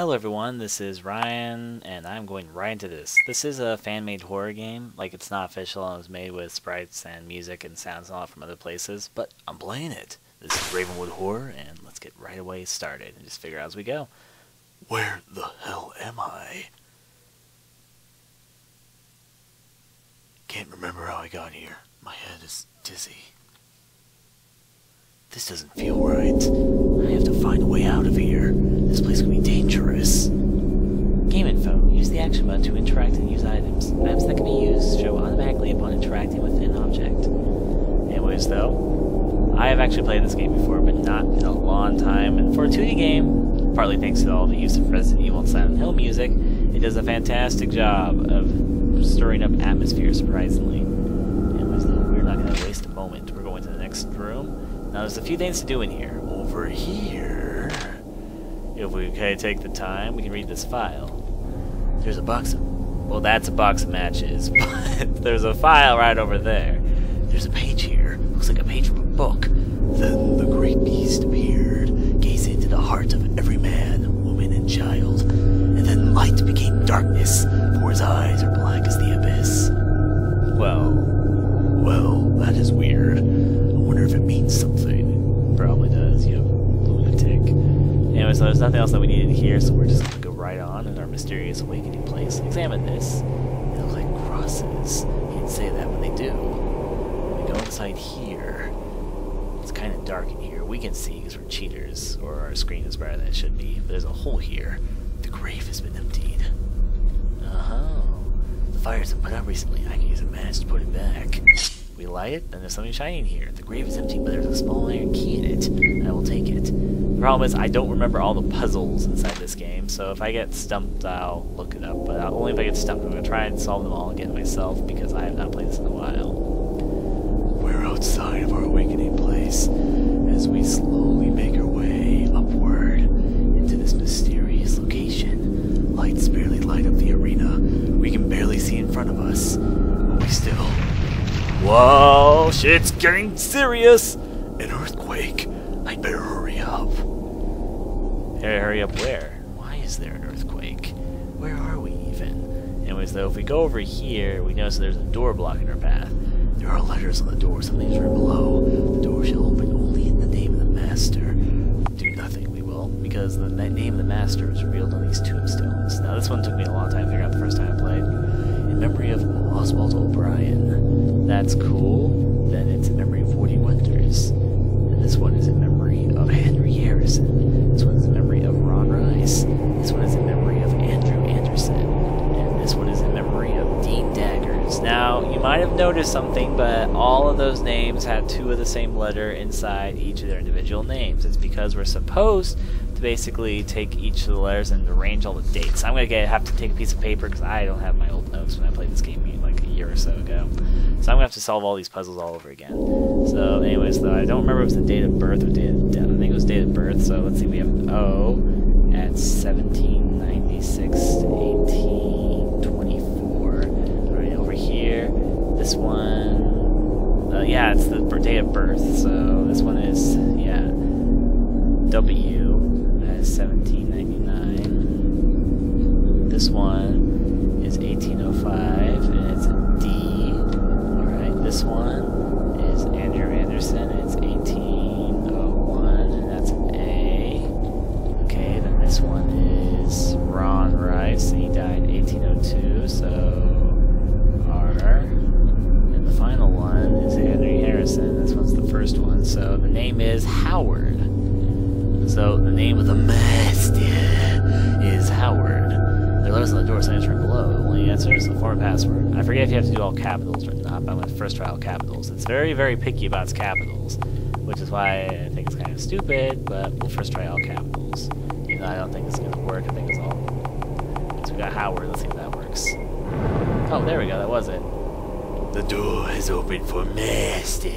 Hello everyone, this is Ryan, and I'm going right into this. This is a fan-made horror game. Like, it's not official, and it was made with sprites and music and sounds and all from other places, but I'm playing it. This is Ravenwood Horror, and let's get right away started and just figure out as we go. Where the hell am I? Can't remember how I got here. My head is dizzy. This doesn't feel right. I have to find a way out of here. This place can be dangerous. Game info. Use the action button to interact and use items. Maps that can be used show automatically upon interacting with an object. Anyways, though, I have actually played this game before, but not in a long time. And for a 2D game, partly thanks to all the use of Resident Evil and Silent Hill music, it does a fantastic job of stirring up atmosphere, surprisingly. Anyways, though, we're not going to waste a moment. We're going to the next room. Now, there's a few things to do in here. Over here... if we take the time, we can read this file. There's a box of... well, that's a box of matches, but there's a file right over there. There's a page here. Looks like a page from a book. Then the great beast appeared, gazing into the heart of every man, woman, and child. And then light became darkness, for his eyes are black as the abyss. Well, that is weird. I wonder if it means something. It probably does, you know, lunatic. Anyway, so there's nothing else that we needed here, so we're just going to go right on in our mysterious awakening place. Examine this. They look like crosses. You can say that when they do. We go inside here. It's kind of dark in here. We can see because we're cheaters, or our screen is brighter than it should be. But there's a hole here. The grave has been emptied. Oh. The fire's been put out recently. I can use a match to put it back. We light it, and there's something shining here. The grave is empty, but there's a small iron key in it. I will take it. The problem is I don't remember all the puzzles inside this game, so if I get stumped, I'll look it up, but only if I get stumped. I'm going to try and solve them all again myself, because I have not played this in a while. We're outside of our awakening place, as we slowly make our way upward into this mysterious location. Lights barely light up the arena. We can barely see in front of us. We still... whoa, shit's getting serious! An earthquake. I'd better hurry up. Hurry up where? Why is there an earthquake? Where are we even? Anyways, though, if we go over here, we notice there's a door blocking our path. There are letters on the door. Something's written below. The door shall open only in the name of the master. Do nothing, we will, because the name of the master is revealed on these tombstones. Now, this one took me a long time to figure out the first time I played. In memory of Oswald O'Brien. That's cool. Then it's in memory of Forty Winters. This one is in memory of Henry Harrison. This one is in memory of Ron Rice. This one is in memory of Andrew Anderson. And this one is in memory of Dean Daggers. Now, you might have noticed something, but all of those names have two of the same letter inside each of their individual names. It's because we're supposed to basically take each of the letters and arrange all the dates. I'm going to have to take a piece of paper because I don't have my old notes when I played this game like a year or so ago. So I'm going to have to solve all these puzzles all over again. So anyways, though, I don't remember if it was the date of birth or date of death. I think it was date of birth, so let's see, we have an O at 1796 to 1824. Alright, over here, this one, yeah, it's the date of birth, so this one is, yeah, W at 1799. This one is 1805, and it's a D. Alright, this one. Andrew Anderson, it's 1801, and that's an A. Okay, then this one is Ron Rice, and he died in 1802, so R. And the final one is Henry Harrison, this one's the first one, so the name is Howard. So the name of the master is Howard. There are letters on the door, signature below. The only answer is the form password. I forget if you have to do all capitals or not, but I'm going to first try all capitals. It's very, very picky about its capitals, which is why I think it's kind of stupid, but we'll first try all capitals. Even though I don't think it's going to work, I think it's all... so we got Howard, let's see if that works. Oh, there we go, that was it. The door has opened for master.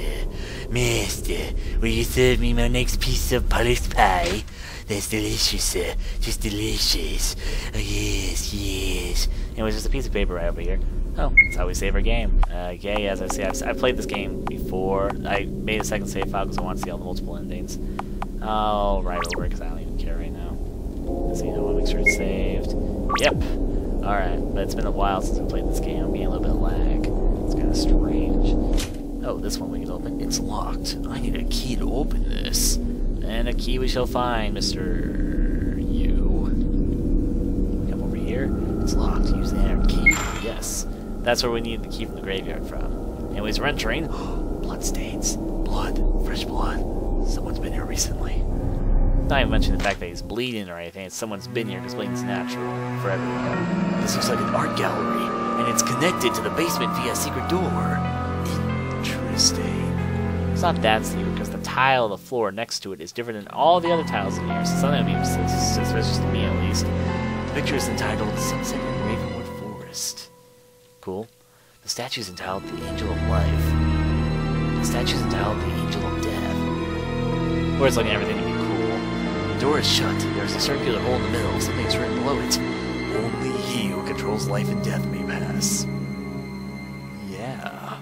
Master, will you serve me my next piece of polished pie? That's delicious, sir. Just delicious. Oh, yes, yes. Anyways, there's a piece of paper right over here. Oh, that's how we save our game. Okay, as I say, I've played this game before. I made a second save file because I want to see all the multiple endings. I'll write over it because I don't even care right now. So, I want to make sure it's saved. Yep. Alright, but it's been a while since I played this game. I'm getting a little bit of lag. It's kind of strange. Oh, this one we can open. It's locked. I need a key to open this. And a key we shall find, Mr. You. Come over here. It's locked. Use the iron key. Yes. That's where we need the key from the graveyard from. Anyways, we're entering. Blood stains. Blood. Fresh blood. Someone's been here recently. Not even mentioning the fact that he's bleeding or anything. It's someone's been here because bleeding's natural for everyone. This looks like an art gallery, and it's connected to the basement via a secret door. Interesting. It's not that secret because the tile on the floor next to it is different than all the other tiles in here, so it's not going to be suspicious to me at least. The picture is entitled Sunset in Ravenwood Forest. Cool. The statue is entitled The Angel of Life. The statue is entitled The Angel of Death. Where it's looking at everything to be. The door is shut. There's a circular hole in the middle. Something's written below it. Only he who controls life and death may pass. Yeah.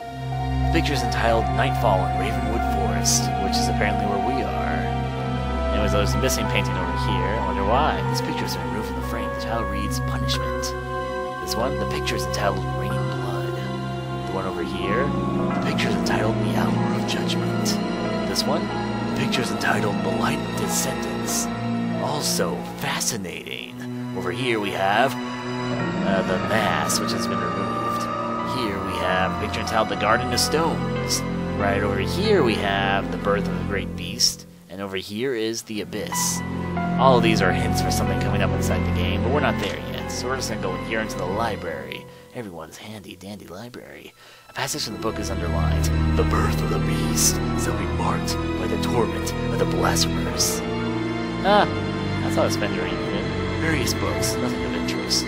The picture is entitled Nightfall in Ravenwood Forest, which is apparently where we are. Anyways, there's a missing painting over here. I wonder why. This picture is removed from the frame. The title reads Punishment. This one, the picture is entitled Raining Blood. The one over here, the picture is entitled The Hour of Judgment. This one, the picture is entitled The Light of Descendants. Also fascinating. Over here we have the Mass, which has been removed. Here we have a picture entitled The Garden of Stones. Right over here we have The Birth of the Great Beast. And over here is The Abyss. All of these are hints for something coming up inside the game, but we're not there yet. So we're just going to go in here into the library. Everyone's handy-dandy library. A passage in the book is underlined. The birth of the beast shall be marked by the torment of the blasphemers. Ah, that's how I spend your evening. Various books, nothing of interest.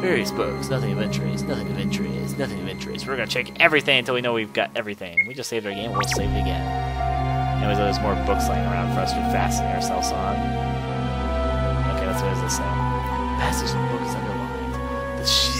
Various books, nothing of interest, nothing of interest, nothing of interest. We're gonna check everything until we know we've got everything. We just saved our game, we'll save it again. Anyways, there's more books lying around for us to fasten ourselves on. Okay, that's what it is this time. Passage in the book is underlined. The She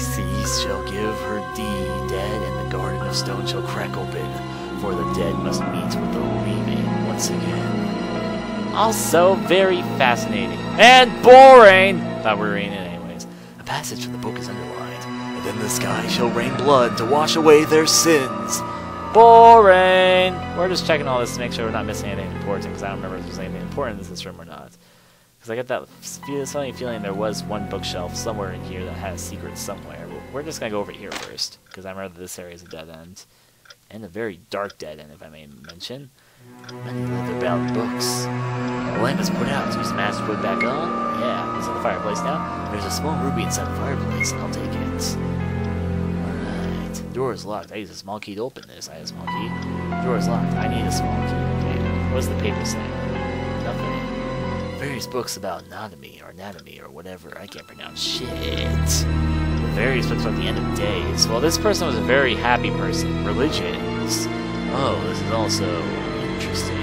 shall give her deed dead, and the garden of stone shall crack open, for the dead must meet with the living once again. Also very fascinating. And boring! Thought we were reading it anyways. A passage from the book is underlined. And then the sky shall rain blood to wash away their sins. Boring! We're just checking all this to make sure we're not missing anything important, because I don't remember if there's anything important in this room or not. Because I got that funny feeling there was one bookshelf somewhere in here that had a secret somewhere. We're just going to go over here first, because I remember this area is a dead end. And a very dark dead end, if I may mention. Many leather-bound books. The lamp is put out. Use the match to put it back on. Yeah, it's in the fireplace now. There's a small ruby inside the fireplace. I'll take it. Alright. The door is locked. I use a small key to open this. I have a small key. The door is locked. I need a small key. Okay. What's the paper saying? Nothing. Various books about anatomy or whatever. I can't pronounce shit. Various books about the end of days. Well, this person was a very happy person. Religions. Oh, this is also interesting.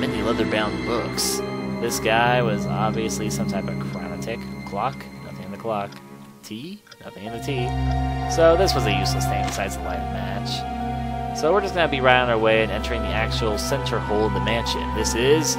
Many leather-bound books. This guy was obviously some type of chronotic. Clock? Nothing in the clock. Tea? Nothing in the tea. So this was a useless thing besides the light of match. So we're just going to be right on our way and entering the actual center hole of the mansion. This is